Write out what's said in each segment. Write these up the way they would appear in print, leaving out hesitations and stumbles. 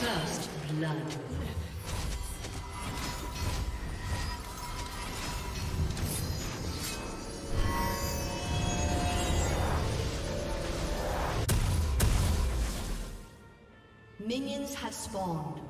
First blood. Minions have spawned.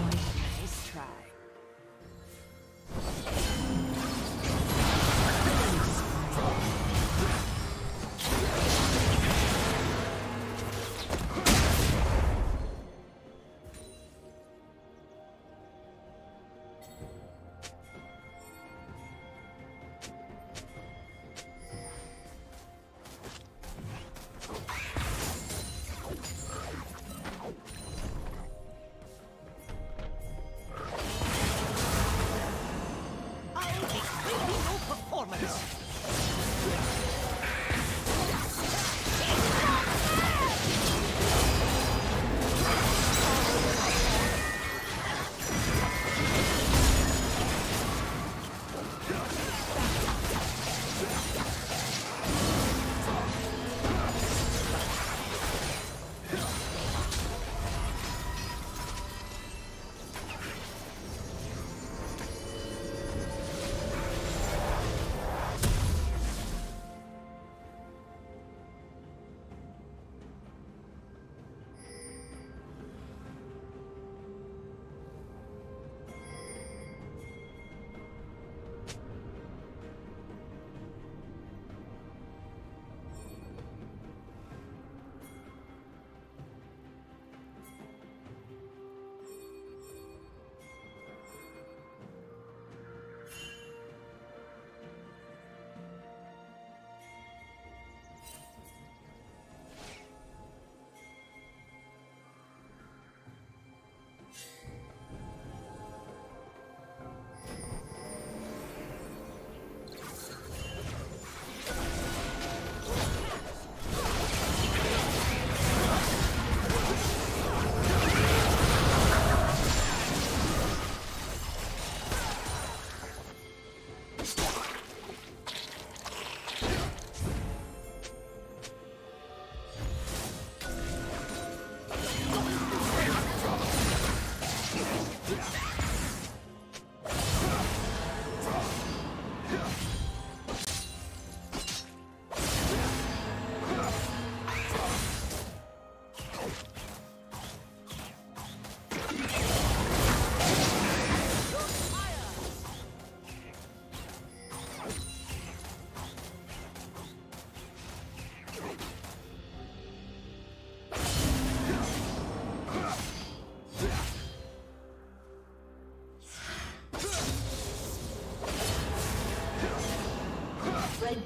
The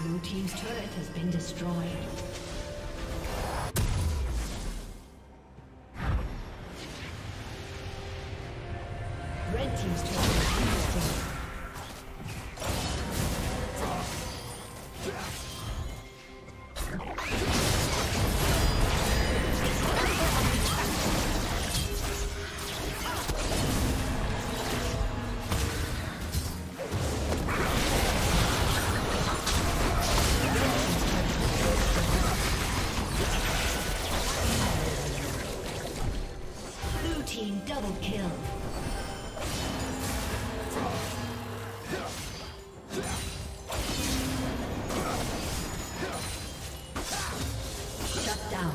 Blue team's turret has been destroyed. Red team's turret has been destroyed. Double kill. Shut down.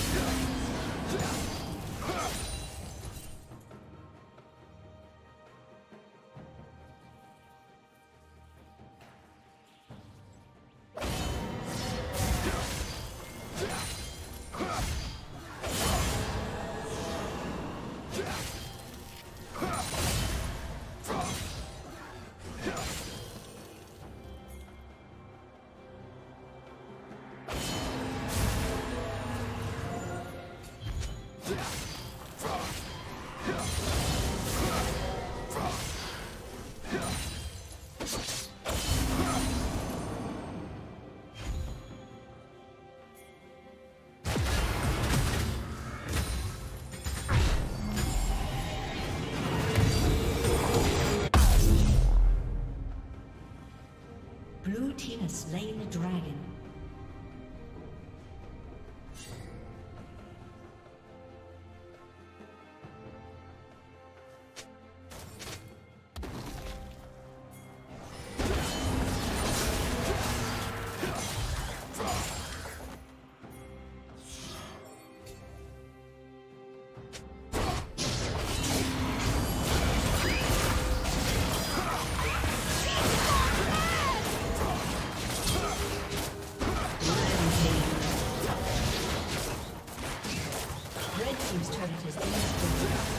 team's turret has been destroyed.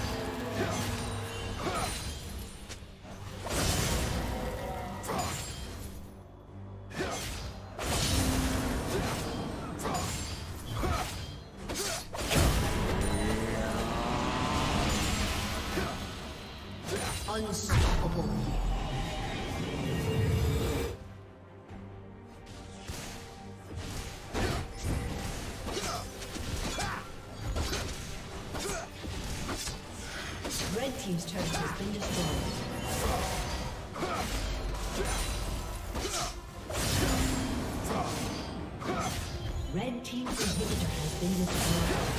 Team's turret has been destroyed. Red team's inhibitor has been destroyed.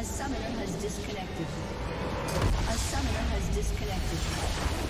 A summoner has disconnected.